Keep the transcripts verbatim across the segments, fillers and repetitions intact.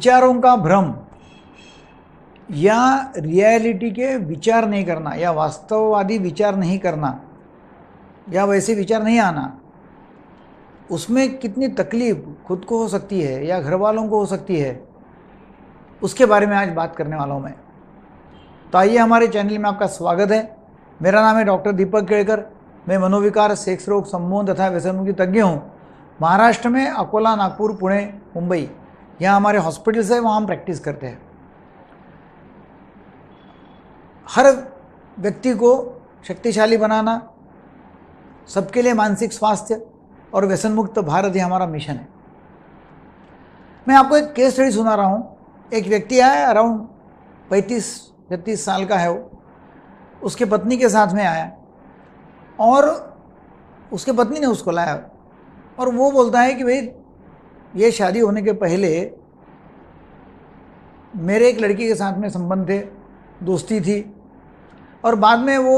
विचारों का भ्रम या रियलिटी के विचार नहीं करना या वास्तववादी विचार नहीं करना या वैसे विचार नहीं आना, उसमें कितनी तकलीफ खुद को हो सकती है या घर वालों को हो सकती है, उसके बारे में आज बात करने वाला हूँ मैं। तो आइए, हमारे चैनल में आपका स्वागत है। मेरा नाम है डॉक्टर दीपक केळकर। मैं मनोविकार, सेक्स रोग, सम्मोहन तथा व्यसनमुक्ति तज्ञ हूँ। महाराष्ट्र में अकोला, नागपुर, पुणे, मुंबई, यहाँ हमारे हॉस्पिटल्स हैं, वहाँ हम प्रैक्टिस करते हैं। हर व्यक्ति को शक्तिशाली बनाना, सबके लिए मानसिक स्वास्थ्य और व्यसन मुक्त भारत ही हमारा मिशन है। मैं आपको एक केस स्टडी सुना रहा हूँ। एक व्यक्ति आया, अराउंड पैंतीस छत्तीस साल का है वो। उसके पत्नी के साथ में आया और उसके पत्नी ने उसको लाया और वो बोलता है कि भाई, ये शादी होने के पहले मेरे एक लड़की के साथ में संबंध थे, दोस्ती थी, और बाद में वो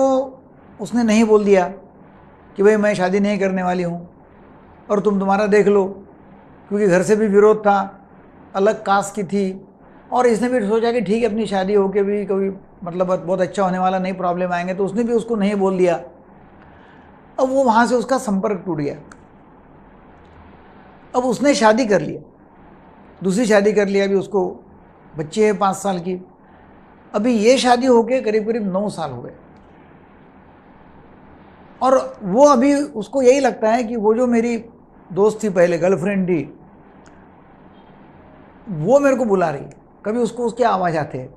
उसने नहीं बोल दिया कि भाई मैं शादी नहीं करने वाली हूँ और तुम तुम्हारा देख लो, क्योंकि घर से भी विरोध था, अलग कास्ट की थी, और इसने भी सोचा कि ठीक है, अपनी शादी होके भी कोई मतलब बहुत अच्छा होने वाला नहीं, प्रॉब्लम आएंगे, तो उसने भी उसको नहीं बोल दिया। अब वो वहाँ से उसका संपर्क टूट गया। अब उसने शादी कर लिया, दूसरी शादी कर लिया, अभी उसको बच्चे है पाँच साल की। अभी ये शादी होके करीब करीब नौ साल हो गए और वो अभी उसको यही लगता है कि वो जो मेरी दोस्त थी, पहले गर्लफ्रेंड थी, वो मेरे को बुला रही है, कभी उसको उसकी आवाज़ आते हैं।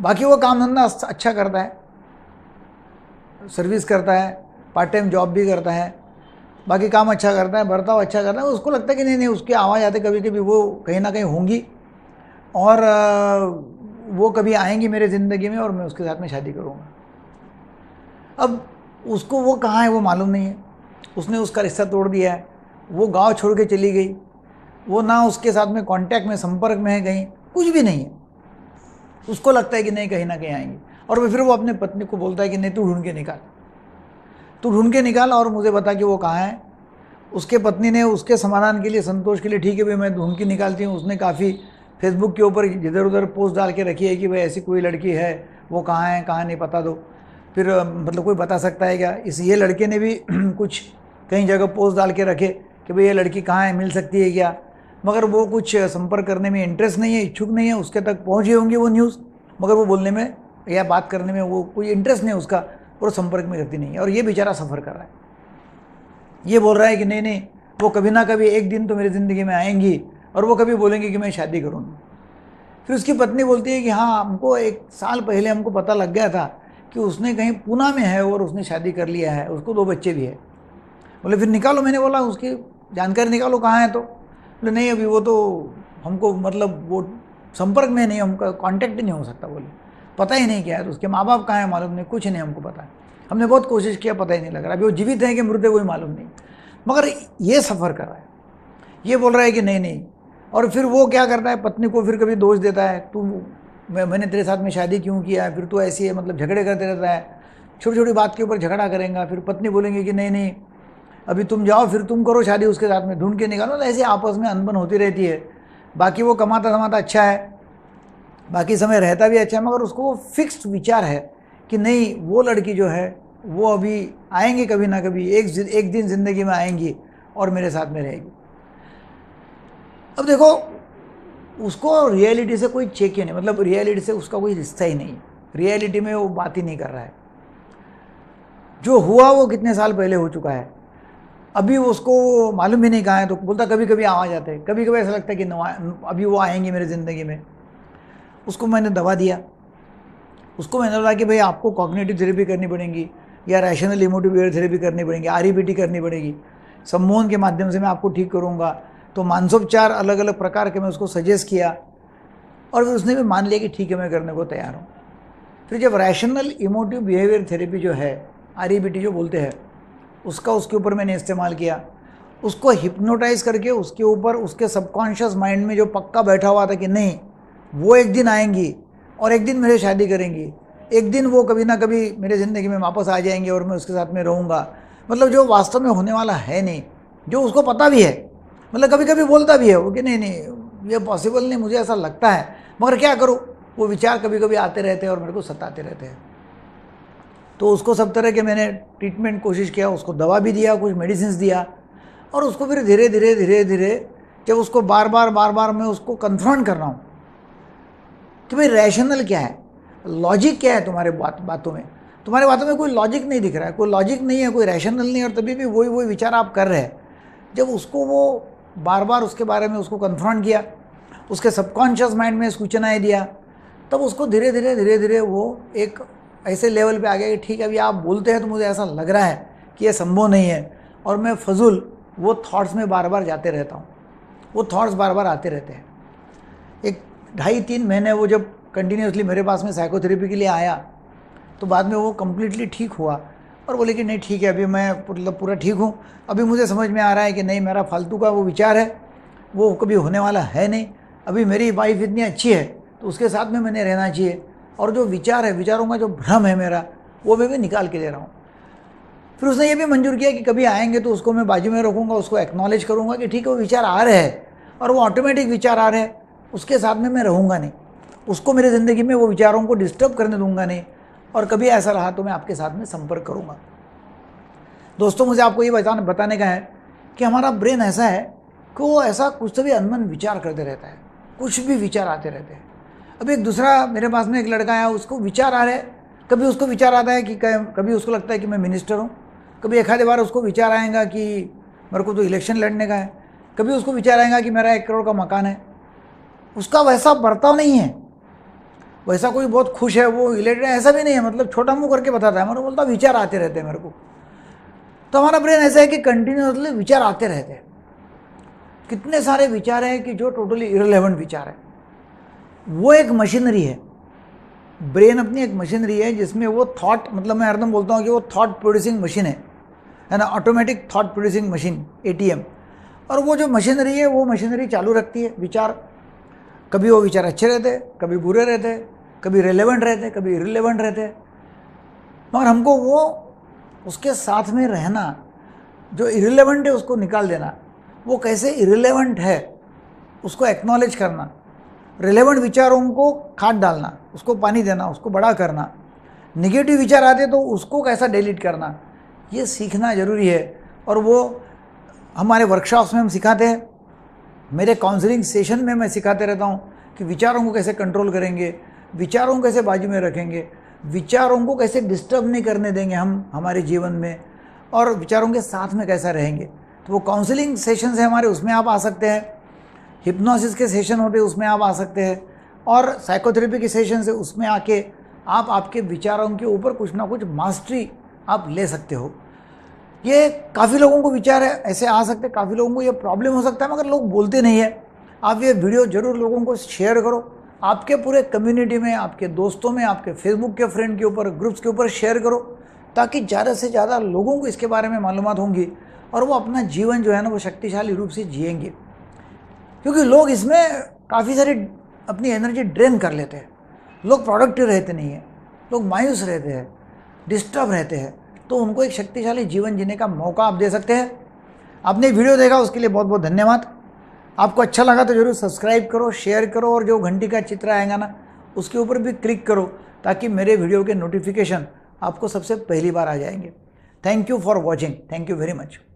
बाकी वो काम धंधा अच्छा करता है, सर्विस करता है, पार्ट टाइम जॉब भी करता है, बाकी काम अच्छा करता है, बर्ताव अच्छा करता है। उसको लगता है कि नहीं नहीं उसकी आवाज़ आते कभी कभी वो कहीं ना कहीं होंगी और वो कभी आएंगी मेरे ज़िंदगी में और मैं उसके साथ में शादी करूँगा। अब उसको वो कहाँ है वो मालूम नहीं है। उसने उसका रिश्ता तोड़ दिया है, वो गांव छोड़ के चली गई, वो ना उसके साथ में कांटेक्ट में, संपर्क में है, कहीं कुछ भी नहीं है। उसको लगता है कि नहीं, कहीं ना कहीं आएंगी, और फिर वो अपने पत्नी को बोलता है कि नहीं, तू ढूंढ के निकाल, तू ढूंढ के निकाल और मुझे बता कि वो कहाँ है। उसके पत्नी ने उसके समाधान के लिए, संतोष के लिए, ठीक है भाई मैं ढूंढ के निकालती हूँ, उसने काफ़ी फेसबुक के ऊपर इधर उधर पोस्ट डाल के रखी है कि भाई ऐसी कोई लड़की है, वो कहाँ है, कहाँ नहीं पता दो, फिर मतलब कोई बता सकता है क्या। इस ये लड़के ने भी कुछ कई जगह पोस्ट डाल के रखे कि भाई ये लड़की कहाँ है, मिल सकती है क्या, मगर वो कुछ संपर्क करने में इंटरेस्ट नहीं है, इच्छुक नहीं है। उसके तक पहुँची होंगी वो न्यूज़, मगर वो बोलने में या बात करने में वो कोई इंटरेस्ट नहीं है उसका, और संपर्क में करती नहीं है। और ये बेचारा सफ़र कर रहा है, ये बोल रहा है कि नहीं नहीं वो कभी ना कभी एक दिन तो मेरी ज़िंदगी में आएंगी और वो कभी बोलेंगे कि मैं शादी करूँगी। फिर उसकी पत्नी बोलती है कि हाँ, हमको एक साल पहले हमको पता लग गया था कि उसने कहीं पुणे में है और उसने शादी कर लिया है, उसको दो बच्चे भी है। बोले फिर निकालो, मैंने बोला उसकी जानकारी निकालो कहाँ है, तो बोले नहीं अभी वो तो हमको मतलब वो संपर्क में नहीं, हमका कांटेक्ट नहीं हो सकता, बोले पता ही नहीं क्या है, तो उसके माँ बाप कहाँ हैं मालूम नहीं, कुछ नहीं हमको पता है, हमने बहुत कोशिश किया, पता ही नहीं लग रहा, अभी वो जीवित हैं कि मृत है कोई मालूम नहीं। मगर ये सफ़र कर रहा है, ये बोल रहा है कि नहीं नहीं, और फिर वो क्या करता है, पत्नी को फिर कभी दोष देता है, तू मैं मैंने तेरे साथ में शादी क्यों किया है, फिर तू ऐसी है, मतलब झगड़े करते रहता है, छोटी छोटी बात के ऊपर झगड़ा करेगा। फिर पत्नी बोलेंगे कि नहीं नहीं अभी तुम जाओ, फिर तुम करो शादी उसके साथ में, ढूंढ के निकालो। तो ऐसे आपस में अनबन होती रहती है। बाकी वो कमाता धमाता अच्छा है, बाकी समय रहता भी अच्छा है, मगर उसको वो फिक्स्ड विचार है कि नहीं वो लड़की जो है वो अभी आएंगी, कभी ना कभी एक एक दिन ज़िंदगी में आएंगी और मेरे साथ में रहेगी। अब देखो, उसको रियलिटी से कोई चेक ही नहीं, मतलब रियलिटी से उसका कोई रिश्ता ही नहीं, रियलिटी में वो बात ही नहीं कर रहा है। जो हुआ वो कितने साल पहले हो चुका है, अभी उसको मालूम ही नहीं कहाँ है। तो बोलता कभी कभी आवाज़ आते हैं, कभी कभी ऐसा लगता है कि अभी वो आएंगे मेरी ज़िंदगी में। उसको मैंने दवा दिया, उसको मैंने बोला कि भाई आपको कॉग्निटिव थेरेपी करनी पड़ेगी या रैशनल इमोटिव बिहेवियर थेरेपी करनी पड़ेगी, आर ई बी टी करनी पड़ेगी, सम्मोहन के माध्यम से मैं आपको ठीक करूँगा। तो मानसोपचार अलग अलग प्रकार के मैं उसको सजेस्ट किया और फिर उसने भी मान लिया कि ठीक है मैं करने को तैयार हूँ। फिर जब रैशनल इमोटिव बिहेवियर थेरेपी जो है, आर ई बी टी जो बोलते हैं, उसका उसके ऊपर मैंने इस्तेमाल किया, उसको हिप्नोटाइज़ करके उसके ऊपर उसके सबकॉन्शियस माइंड में जो पक्का बैठा हुआ था कि नहीं वो एक दिन आएंगी और एक दिन मेरे शादी करेंगी, एक दिन वो कभी ना कभी मेरे ज़िंदगी में वापस आ जाएंगे और मैं उसके साथ में रहूँगा, मतलब जो वास्तव में होने वाला है नहीं, जो उसको पता भी है, मतलब कभी कभी बोलता भी है वो कि नहीं नहीं ये पॉसिबल नहीं, मुझे ऐसा लगता है, मगर क्या करूँ, वो विचार कभी कभी आते रहते हैं और मेरे को सताते रहते हैं। तो उसको सब तरह के मैंने ट्रीटमेंट कोशिश किया, उसको दवा भी दिया, कुछ मेडिसिन दिया, और उसको फिर धीरे धीरे धीरे धीरे जब उसको बार बार बार बार मैं उसको कन्फर्म कर रहा हूँ कि भाई रैशनल क्या है, लॉजिक क्या है तुम्हारे बात बातों में, तुम्हारी बातों में कोई लॉजिक नहीं दिख रहा है, कोई लॉजिक नहीं है, कोई रैशनल नहीं है, और तभी भी वही वही विचार आप कर रहे हैं। जब उसको वो बार बार उसके बारे में उसको कन्फर्म किया, उसके सबकॉन्शियस माइंड में सूचनाएँ दिया, तब उसको धीरे धीरे धीरे धीरे वो एक ऐसे लेवल पे आ गया कि ठीक है, अभी आप बोलते हैं तो मुझे ऐसा लग रहा है कि ये संभव नहीं है, और मैं फजूल वो थॉट्स में बार बार जाते रहता हूँ, वो थॉट्स बार बार आते रहते हैं। एक ढाई तीन महीने वो जब कंटिन्यूसली मेरे पास में साइकोथेरेपी के लिए आया, तो बाद में वो कम्प्लीटली ठीक हुआ और बोले कि नहीं ठीक है, अभी मैं मतलब पूरा ठीक हूँ, अभी मुझे समझ में आ रहा है कि नहीं, मेरा फालतू का वो विचार है, वो कभी होने वाला है नहीं, अभी मेरी वाइफ इतनी अच्छी है तो उसके साथ में मैंने रहना चाहिए, और जो विचार है, विचारों का जो भ्रम है मेरा, वो मैं भी निकाल के ले रहा हूँ। फिर उसने ये भी मंजूर किया कि कभी आएंगे तो उसको मैं बाजू में रखूँगा, उसको एक्नॉलेज करूँगा कि ठीक है, वो विचार आ रहे हैं और वो ऑटोमेटिक विचार आ रहे हैं, उसके साथ में मैं रहूँगा नहीं, उसको मेरी ज़िंदगी में वो विचारों को डिस्टर्ब करने दूंगा नहीं, और कभी ऐसा रहा तो मैं आपके साथ में संपर्क करूँगा। दोस्तों, मुझे आपको ये बताने बताने का है कि हमारा ब्रेन ऐसा है कि वो ऐसा कुछ तो भी अनमन विचार करते रहता है, कुछ भी विचार आते रहते हैं। अब एक दूसरा मेरे पास में एक लड़का आया, उसको विचार आ रहे हैं, कभी उसको विचार आता है कि कभी उसको लगता है कि मैं मिनिस्टर हूँ, कभी एक आधे बार उसको विचार आएगा कि मेरे को तो इलेक्शन लड़ने का है, कभी उसको विचार आएगा कि मेरा एक करोड़ का मकान है। उसका वैसा बर्ताव नहीं है, वैसा कोई बहुत खुश है वो रिलेटेड है ऐसा भी नहीं है, मतलब छोटा मुँह करके बताता है, मेरे को बोलता विचार आते रहते हैं मेरे को। तो हमारा ब्रेन ऐसा है कि कंटिन्यूसली विचार आते रहते हैं, कितने सारे विचार हैं कि जो टोटली इररिलेवेंट विचार है। वो एक मशीनरी है, ब्रेन अपनी एक मशीनरी है जिसमें वो थॉट, मतलब मैं हरदम बोलता हूँ कि वो थॉट प्रोड्यूसिंग मशीन है है ना, automatic thought producing machine, A T M. और वो जो मशीनरी है वो मशीनरी चालू रखती है विचार, कभी वो विचार अच्छे रहते, कभी बुरे रहते, कभी रिलेवेंट रहते, कभी इररिलेवेंट रहते, मगर हमको वो उसके साथ में रहना, जो इररिलेवेंट है उसको निकाल देना, वो कैसे इररिलेवेंट है उसको एक्नॉलेज करना, रिलेवेंट विचारों को खाद डालना, उसको पानी देना, उसको बड़ा करना, नेगेटिव विचार आते तो उसको कैसा डिलीट करना, ये सीखना ज़रूरी है। और वो हमारे वर्कशॉप्स में हम सिखाते हैं, मेरे काउंसलिंग सेशन में मैं सिखाते रहता हूँ कि विचारों को कैसे कंट्रोल करेंगे, विचारों को कैसे बाजू में रखेंगे, विचारों को कैसे डिस्टर्ब नहीं करने देंगे हम हमारे जीवन में, और विचारों के साथ में कैसा रहेंगे। तो वो काउंसलिंग सेशंस है हमारे, उसमें आप आ सकते हैं, हिप्नोसिस के सेशन होते हैं उसमें आप आ सकते हैं, और साइकोथेरेपी के सेशन है उसमें आके आप आपके विचारों के ऊपर कुछ ना कुछ मास्टरी आप ले सकते हो। ये काफ़ी लोगों को विचार है ऐसे आ सकते हैं, काफ़ी लोगों को ये प्रॉब्लम हो सकता है मगर लोग बोलते नहीं है। आप ये वीडियो ज़रूर लोगों को शेयर करो, आपके पूरे कम्युनिटी में, आपके दोस्तों में, आपके फेसबुक के फ्रेंड के ऊपर, ग्रुप्स के ऊपर शेयर करो, ताकि ज़्यादा से ज़्यादा लोगों को इसके बारे में मालूमात होंगी और वो अपना जीवन जो है ना वो शक्तिशाली रूप से जिएंगे, क्योंकि लोग इसमें काफ़ी सारी अपनी एनर्जी ड्रेन कर लेते हैं, लोग प्रोडक्टिव रहते नहीं हैं, लोग मायूस रहते हैं, डिस्टर्ब रहते हैं। तो उनको एक शक्तिशाली जीवन जीने का मौका आप दे सकते हैं। आपने वीडियो देखा उसके लिए बहुत बहुत धन्यवाद। आपको अच्छा लगा तो जरूर सब्सक्राइब करो, शेयर करो, और जो घंटी का चित्र आएगा ना उसके ऊपर भी क्लिक करो, ताकि मेरे वीडियो के नोटिफिकेशन आपको सबसे पहली बार आ जाएंगे। Thank you for watching, thank you very much.